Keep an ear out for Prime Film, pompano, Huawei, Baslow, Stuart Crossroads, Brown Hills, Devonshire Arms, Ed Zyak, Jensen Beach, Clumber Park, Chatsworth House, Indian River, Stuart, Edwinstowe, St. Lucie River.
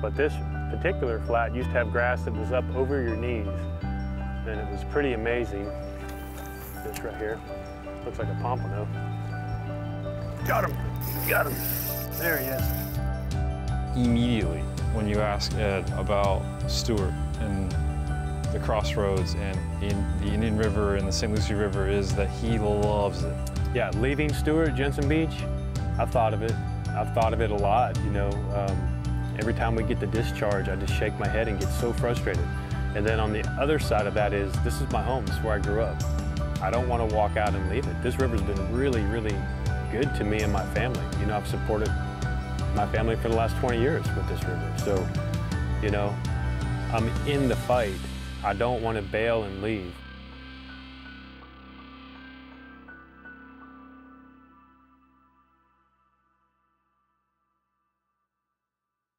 But this particular flat used to have grass that was up over your knees, and it was pretty amazing. This right here looks like a pompano. Got him! Got him! There he is. Immediately, when you ask Ed about Stuart and the crossroads and the Indian River and the St. Lucie River, is that he loves it. Yeah, leaving Stuart, Jensen Beach, I've thought of it. I've thought of it a lot, you know. Every time we get the discharge, I just shake my head and get so frustrated. And then on the other side of that is, this is my home, this is where I grew up. I don't want to walk out and leave it. This river's been really, really good to me and my family. You know, I've supported my family for the last 20 years with this river. So, you know, I'm in the fight. I don't want to bail and leave.